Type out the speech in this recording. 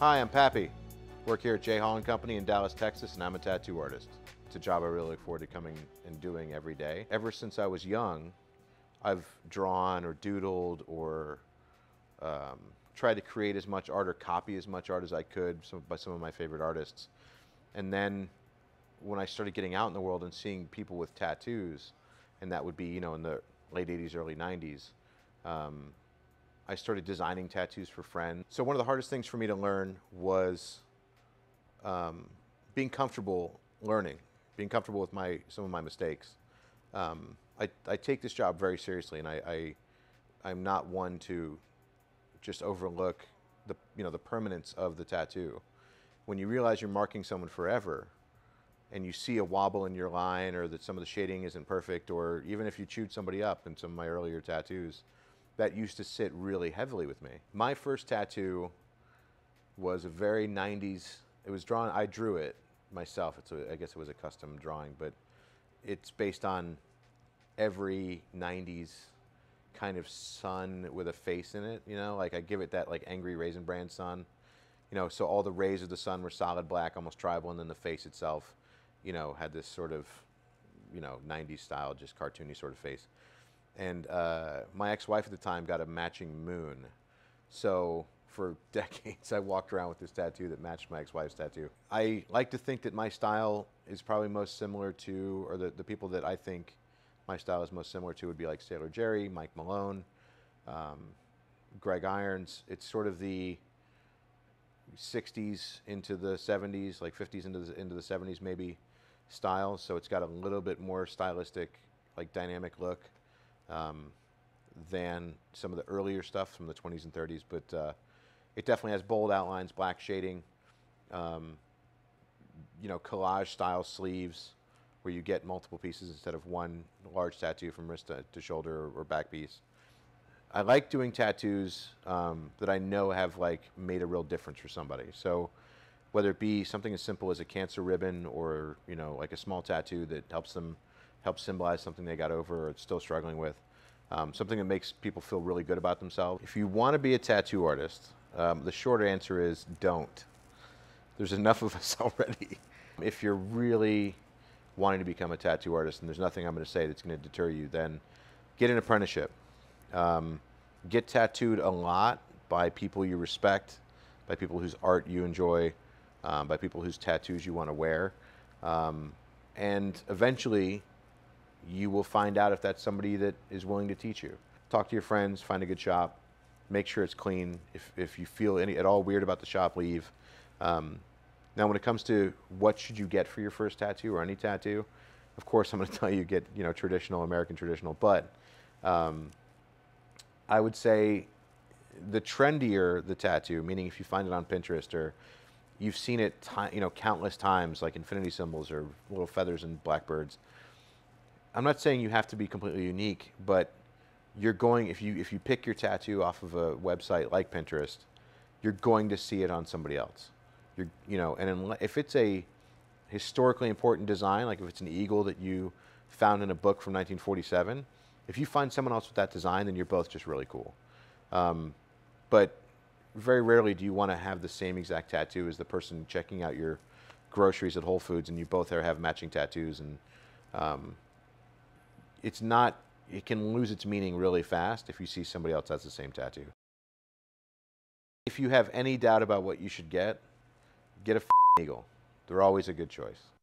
Hi, I'm Pappy. Work here at J. Hall and Company in Dallas, Texas, and I'm a tattoo artist. It's a job I really look forward to coming and doing every day. Ever since I was young, I've drawn or doodled or tried to create as much art or copy as much art as I could by some of my favorite artists. And then when I started getting out in the world and seeing people with tattoos, and that would be, you know, in the late 80s, early 90s, I started designing tattoos for friends. So one of the hardest things for me to learn was being comfortable learning, being comfortable with some of my mistakes. I take this job very seriously, and I'm not one to just overlook the permanence of the tattoo. When you realize you're marking someone forever, and you see a wobble in your line, or that some of the shading isn't perfect, or even if you chewed somebody up in some of my earlier tattoos, that used to sit really heavily with me. My first tattoo was a very 90s, it was drawn, I drew it myself. I guess it was a custom drawing, but it's based on every 90s kind of sun with a face in it, you know? Like I give it that like angry Raisin Bran sun, you know? So all the rays of the sun were solid black, almost tribal, and then the face itself, you know, had this sort of, you know, 90s style, just cartoony sort of face. And my ex-wife at the time got a matching moon. So for decades, I walked around with this tattoo that matched my ex-wife's tattoo. I like to think that my style is probably most similar to, or the people that I think my style is most similar to would be like Sailor Jerry, Mike Malone, Greg Irons. It's sort of the 60s into the 70s, like 50s into the 70s maybe style. So it's got a little bit more stylistic, like dynamic look than some of the earlier stuff from the 20s and 30s. But it definitely has bold outlines, black shading, you know, collage style sleeves where you get multiple pieces instead of one large tattoo from wrist to shoulder or back piece. I like doing tattoos that I know have like made a real difference for somebody. So whether it be something as simple as a cancer ribbon or, you know, like a small tattoo that helps them, helps symbolize something they got over or still struggling with, something that makes people feel really good about themselves. If you want to be a tattoo artist, the short answer is don't. There's enough of us already. If you're really wanting to become a tattoo artist, and there's nothing I'm going to say that's going to deter you, then get an apprenticeship. Get tattooed a lot by people you respect, by people whose art you enjoy, by people whose tattoos you want to wear. And eventually you will find out if that's somebody that is willing to teach you. Talk to your friends, find a good shop, make sure it's clean. If you feel any at all weird about the shop, leave. Now when it comes to what should you get for your first tattoo or any tattoo, of course I'm going to tell you get, you know, traditional, American traditional, but I would say the trendier the tattoo, meaning if you find it on Pinterest or you've seen it countless times, like infinity symbols or little feathers and blackbirds. I'm not saying you have to be completely unique, but you're going, if you pick your tattoo off of a website like Pinterest, you're going to see it on somebody else. And if it's a historically important design, like if it's an eagle that you found in a book from 1947, if you find someone else with that design, then you're both just really cool. But very rarely do you want to have the same exact tattoo as the person checking out your groceries at Whole Foods, and you both have matching tattoos, and it can lose its meaning really fast if you see somebody else has the same tattoo. If you have any doubt about what you should get a f***ing eagle. They're always a good choice.